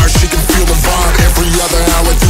bar, she can feel the vibe. Every other hour